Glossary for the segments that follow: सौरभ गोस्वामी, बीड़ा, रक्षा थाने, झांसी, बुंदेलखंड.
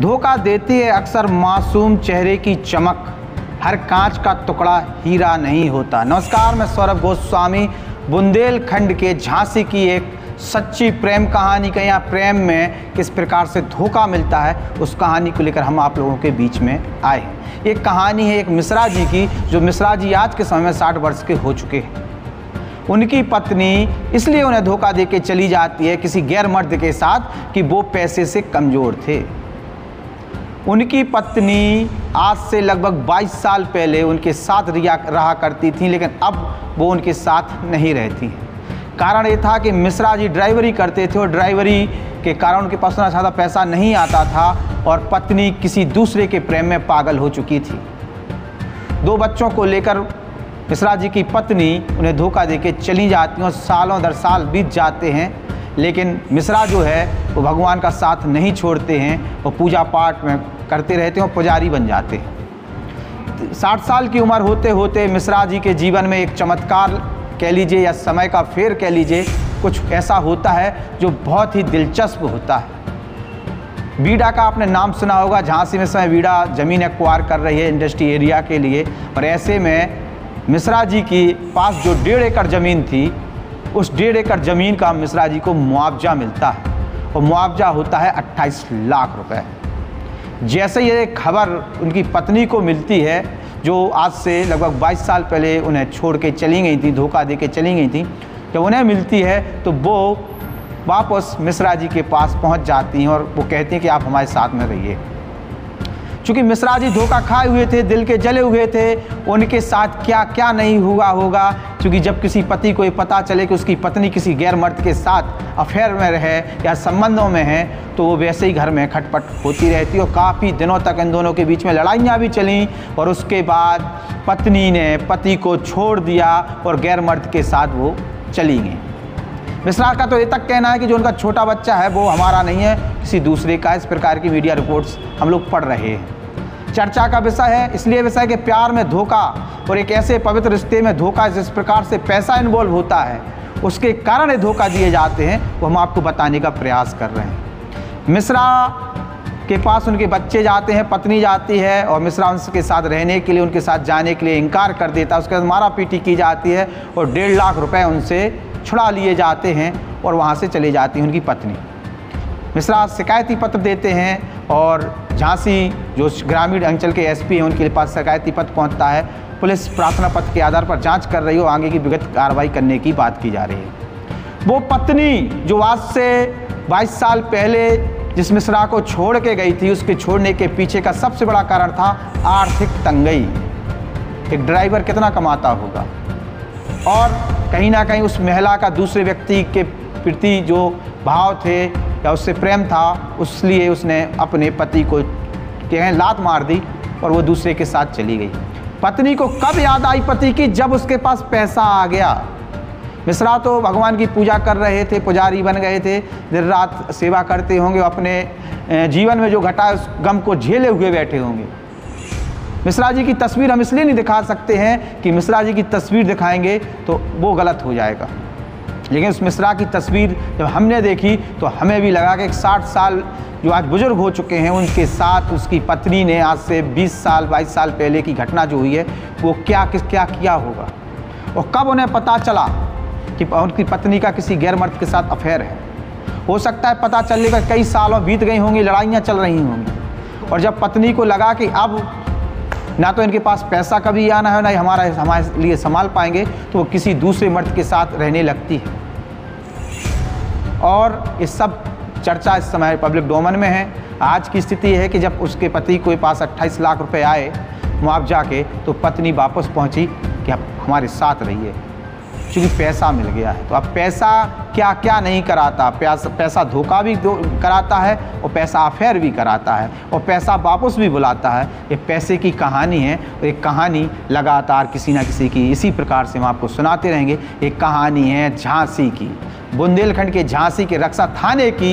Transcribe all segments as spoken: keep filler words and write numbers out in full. धोखा देती है अक्सर मासूम चेहरे की चमक, हर कांच का टुकड़ा हीरा नहीं होता। नमस्कार, मैं सौरभ गोस्वामी बुंदेलखंड के झांसी की एक सच्ची प्रेम कहानी का, या प्रेम में किस प्रकार से धोखा मिलता है, उस कहानी को लेकर हम आप लोगों के बीच में आए हैं। एक कहानी है एक मिश्रा जी की, जो मिश्रा जी आज के समय में साठ वर्ष के हो चुके हैं। उनकी पत्नी इसलिए उन्हें धोखा दे के चली जाती है किसी गैर मर्द के साथ कि वो पैसे से कमज़ोर थे। उनकी पत्नी आज से लगभग बाईस साल पहले उनके साथ रहा करती थी, लेकिन अब वो उनके साथ नहीं रहती। कारण ये था कि मिश्रा जी ड्राइवरी करते थे और ड्राइवरी के कारण उनके पास उतना ज़्यादा पैसा नहीं आता था, और पत्नी किसी दूसरे के प्रेम में पागल हो चुकी थी। दो बच्चों को लेकर मिश्रा जी की पत्नी उन्हें धोखा दे के चली जाती हैं और सालों दर साल बीत जाते हैं, लेकिन मिश्रा जो है वो भगवान का साथ नहीं छोड़ते हैं। वो पूजा पाठ में करते रहते हैं और पुजारी बन जाते हैं। साठ साल की उम्र होते होते मिश्रा जी के जीवन में एक चमत्कार कह लीजिए या समय का फेर कह लीजिए, कुछ ऐसा होता है जो बहुत ही दिलचस्प होता है। बीड़ा का आपने नाम सुना होगा, झांसी में समय बीड़ा ज़मीन एक्वायर कर रही है इंडस्ट्री एरिया के लिए, और ऐसे में मिश्रा जी के पास जो डेढ़ एकड़ ज़मीन थी, उस डेढ़ एकड़ ज़मीन का मिश्रा जी को मुआवजा मिलता है, और मुआवजा होता है अट्ठाईस लाख रुपए। जैसे ये खबर उनकी पत्नी को मिलती है, जो आज से लगभग बाईस साल पहले उन्हें छोड़ के चली गई थी, धोखा दे के चली गई थी, जब उन्हें मिलती है तो वो वापस मिश्रा जी के पास पहुंच जाती हैं और वो कहती हैं कि आप हमारे साथ में रहिए। चूँकि मिश्रा जी धोखा खाए हुए थे, दिल के जले हुए थे, उनके साथ क्या क्या नहीं हुआ होगा। क्योंकि जब किसी पति को ये पता चले कि उसकी पत्नी किसी गैर मर्द के साथ अफेयर में रहे या संबंधों में है, तो वो वैसे ही घर में खटपट होती रहती, और काफ़ी दिनों तक इन दोनों के बीच में लड़ाइयाँ भी चलीं, और उसके बाद पत्नी ने पति को छोड़ दिया और गैर मर्द के साथ वो चली गई। मिश्रा का तो ये तक कहना है कि जो उनका छोटा बच्चा है वो हमारा नहीं है, किसी दूसरे का। इस प्रकार की मीडिया रिपोर्ट्स हम लोग पढ़ रहे हैं। चर्चा का विषय है, इसलिए विषय है कि प्यार में धोखा और एक ऐसे पवित्र रिश्ते में धोखा जिस प्रकार से पैसा इन्वॉल्व होता है, उसके कारण ये धोखा दिए जाते हैं, वो हम आपको बताने का प्रयास कर रहे हैं। मिश्रा के पास उनके बच्चे जाते हैं, पत्नी जाती है, और मिश्रा उनके साथ रहने के लिए, उनके साथ जाने के लिए इनकार कर देता है। उसके बाद मारा पीटी की जाती है और डेढ़ लाख रुपये उनसे छुड़ा लिए जाते हैं और वहाँ से चले जाती हैं उनकी पत्नी। मिश्रा शिकायती पत्र देते हैं और झांसी जो ग्रामीण अंचल के एसपी हैं उनके पास शिकायती पत्र पहुँचता है। पुलिस प्रार्थना पत्र के आधार पर जांच कर रही है और आगे की विगत कार्रवाई करने की बात की जा रही है। वो पत्नी जो आज से बाईस साल पहले जिस मिश्रा को छोड़ के गई थी, उसके छोड़ने के पीछे का सबसे बड़ा कारण था आर्थिक तंगी। एक ड्राइवर कितना कमाता होगा, और कहीं ना कहीं उस महिला का दूसरे व्यक्ति के प्रति जो भाव थे या उससे प्रेम था, उसलिए उसने अपने पति को कहें लात मार दी और वो दूसरे के साथ चली गई। पत्नी को कब याद आई पति की? जब उसके पास पैसा आ गया। मिश्रा तो भगवान की पूजा कर रहे थे, पुजारी बन गए थे, दिन रात सेवा करते होंगे, अपने जीवन में जो घटा उस गम को झेले हुए बैठे होंगे। मिश्रा जी की तस्वीर हम इसलिए नहीं दिखा सकते हैं कि मिश्रा जी की तस्वीर दिखाएंगे तो वो गलत हो जाएगा, लेकिन उस मिश्रा की तस्वीर जब हमने देखी तो हमें भी लगा कि साठ साल जो आज बुजुर्ग हो चुके हैं, उनके साथ उसकी पत्नी ने आज से बीस साल बाईस साल पहले की घटना जो हुई है वो क्या किस क्या किया होगा, और कब उन्हें पता चला कि उनकी पत्नी का किसी गैर मर्द के साथ अफेयर है। हो सकता है पता चलने का कई सालों बीत गई होंगी, लड़ाइयाँ चल रही होंगी, और जब पत्नी को लगा कि अब ना तो इनके पास पैसा कभी आना है, ना ही हमारा हमारे लिए संभाल पाएंगे, तो वो किसी दूसरे मर्द के साथ रहने लगती है। और ये सब चर्चा इस समय पब्लिक डोमेन में है। आज की स्थिति है कि जब उसके पति के पास अट्ठाईस लाख रुपए आए मुआवजा के, तो पत्नी वापस पहुंची कि आप हमारे साथ रहिए, क्योंकि पैसा मिल गया है। तो अब पैसा क्या क्या नहीं कराता, पैसा पैसा धोखा भी कराता है, और पैसा अफेयर भी कराता है, और पैसा वापस भी बुलाता है। ये पैसे की कहानी है, और एक कहानी लगातार किसी ना किसी की इसी प्रकार से हम आपको सुनाते रहेंगे। एक कहानी है झांसी की, बुंदेलखंड के झांसी के रक्षा थाने की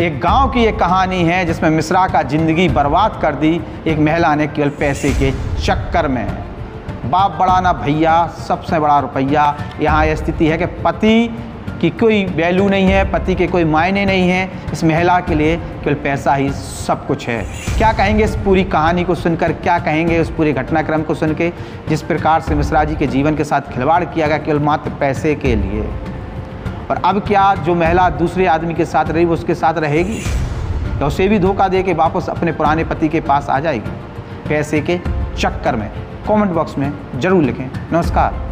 एक गाँव की एक कहानी है, जिसमें मिश्रा का ज़िंदगी बर्बाद कर दी एक महिला ने केवल पैसे के चक्कर में। बाप बड़ा ना भैया, सबसे बड़ा रुपया। यहाँ यह स्थिति है कि पति की कोई वैल्यू नहीं है, पति के कोई मायने नहीं है, इस महिला के लिए केवल पैसा ही सब कुछ है। क्या कहेंगे इस पूरी कहानी को सुनकर, क्या कहेंगे उस पूरे घटनाक्रम को सुन के जिस प्रकार से मिश्रा जी के जीवन के साथ खिलवाड़ किया गया केवल मात्र पैसे के लिए। और अब क्या जो महिला दूसरे आदमी के साथ रही वो उसके साथ रहेगी या उसे भी धोखा दे के वापस अपने पुराने पति के पास आ जाएगी पैसे के चक्कर में? कमेंट बॉक्स में ज़रूर लिखें। नमस्कार।